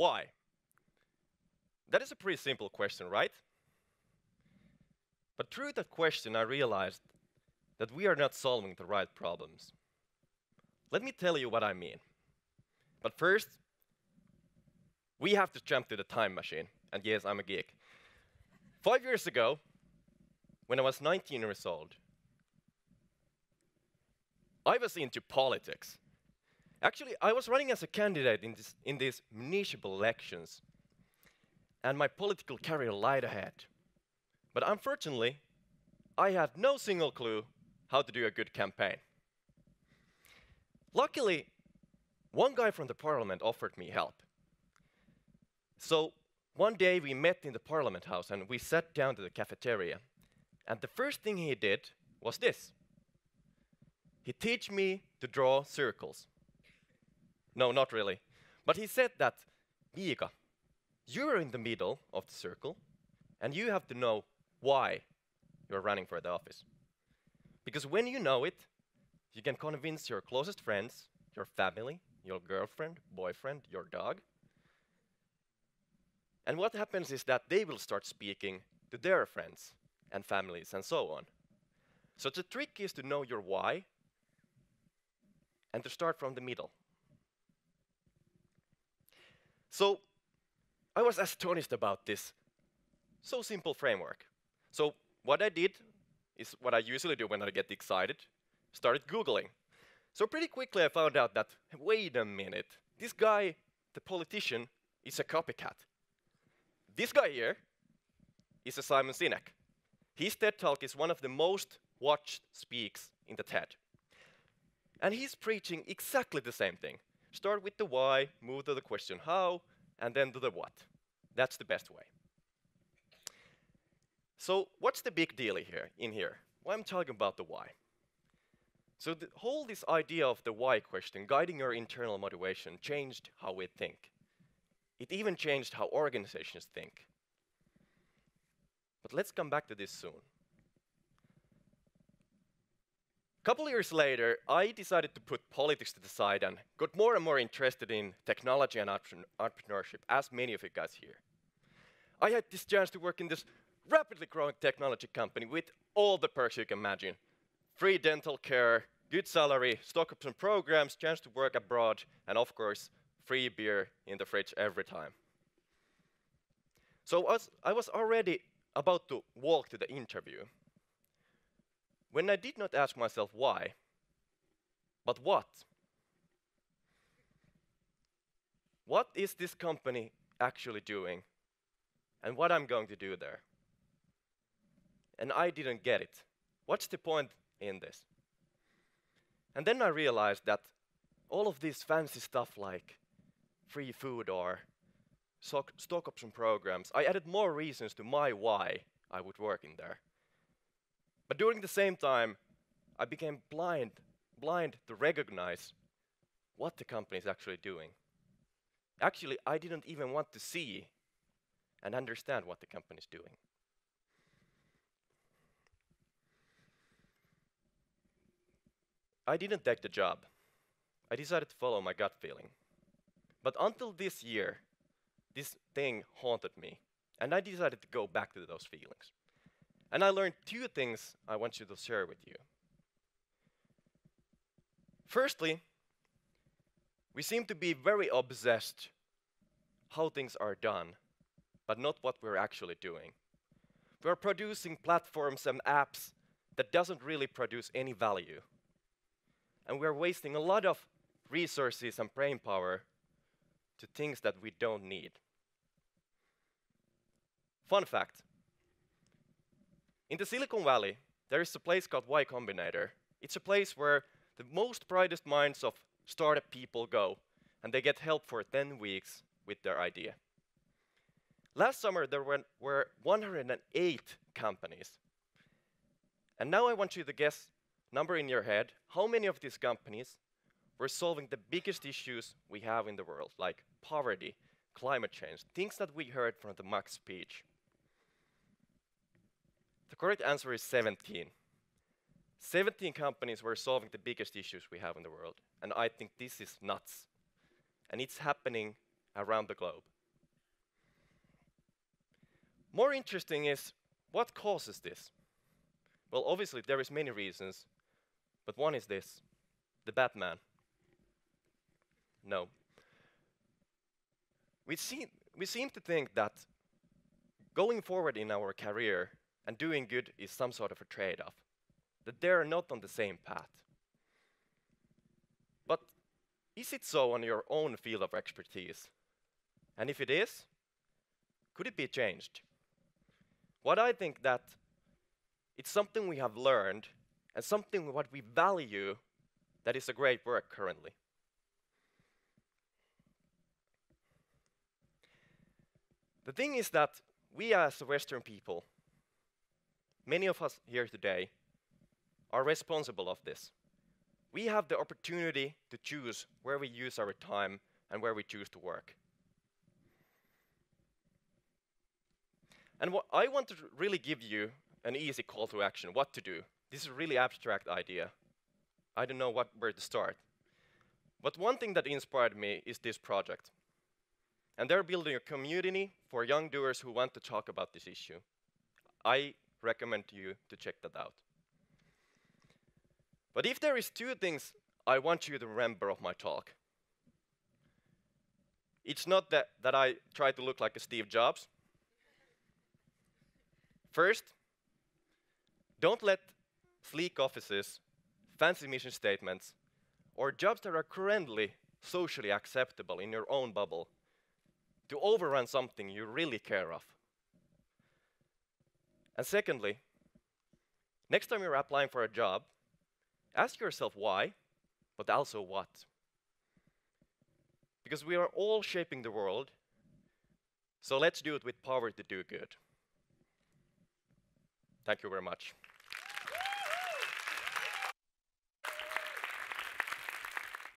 Why? That is a pretty simple question, right? But through that question, I realized that we are not solving the right problems. Let me tell you what I mean. But first, we have to jump to the time machine. And yes, I'm a geek. 5 years ago, when I was 19 years old, I was into politics. Actually, I was running as a candidate in these municipal elections, and my political career lied ahead. But unfortunately, I had no single clue how to do a good campaign. Luckily, one guy from the parliament offered me help. So one day we met in the parliament house and we sat down to the cafeteria. And the first thing he did was this. He taught me to draw circles. No, not really. But he said that, Miika, you're in the middle of the circle and you have to know why you're running for the office. Because when you know it, you can convince your closest friends, your family, your girlfriend, boyfriend, your dog. And what happens is that they will start speaking to their friends and families and so on. So the trick is to know your why and to start from the middle. So I was astonished about this so simple framework. So what I did is what I usually do when I get excited, started Googling. So pretty quickly I found out that, wait a minute, this guy, the politician, is a copycat. This guy here is a Simon Sinek. His TED Talk is one of the most watched speaks in the TED. And he's preaching exactly the same thing. Start with the why, move to the question how, and then to the what. That's the best way. So what's the big deal here, Well, I'm talking about the why. So the whole this idea of the why question, guiding your internal motivation, changed how we think. It even changed how organizations think. But let's come back to this soon. A couple years later, I decided to put politics to the side and got more and more interested in technology and entrepreneurship, as many of you guys here. I had this chance to work in this rapidly growing technology company with all the perks you can imagine. Free dental care, good salary, stock option programs, chance to work abroad, and of course, free beer in the fridge every time. So I was already about to walk to the interview when I did not ask myself why, but what. What is this company actually doing and what I'm going to do there? And I didn't get it. What's the point in this? And then I realized that all of this fancy stuff like free food or stock option programs, I added more reasons to my why I would work in there. But during the same time, I became blind to recognize what the company is actually doing. Actually, I didn't even want to see and understand what the company is doing. I didn't take the job. I decided to follow my gut feeling. But until this year, this thing haunted me, and I decided to go back to those feelings. And I learned two things I want you to share with you. Firstly, we seem to be very obsessed how things are done, but not what we're actually doing. We're producing platforms and apps that doesn't really produce any value. And we're wasting a lot of resources and brain power to things that we don't need. Fun fact. In the Silicon Valley, there is a place called Y Combinator. It's a place where the most brightest minds of startup people go, and they get help for 10 weeks with their idea. Last summer, there were 108 companies. And now I want you to guess, number in your head, how many of these companies were solving the biggest issues we have in the world, like poverty, climate change, things that we heard from the Max speech. The correct answer is 17. 17 companies were solving the biggest issues we have in the world. And I think this is nuts. And it's happening around the globe. More interesting is, what causes this? Well, obviously there is many reasons, but one is this, the Batman. No. We seem to think that going forward in our career and doing good is some sort of a trade-off, that they're not on the same path. But is it so on your own field of expertise? And if it is, could it be changed? What I think that it's something we have learned and something what we value that is a great work currently. The thing is that we as Western people, many of us here today, are responsible of this. We have the opportunity to choose where we use our time and where we choose to work. And what I want to really give you an easy call to action, what to do. This is a really abstract idea. I don't know where to start. But one thing that inspired me is this project. And they're building a community for young doers who want to talk about this issue. I recommend you to check that out. But if there is two things I want you to remember of my talk, it's not that I try to look like a Steve Jobs. First, don't let sleek offices, fancy mission statements, or jobs that are currently socially acceptable in your own bubble to overrun something you really care of. And secondly, next time you're applying for a job, ask yourself why, but also what. Because we are all shaping the world, so let's do it with power to do good. Thank you very much.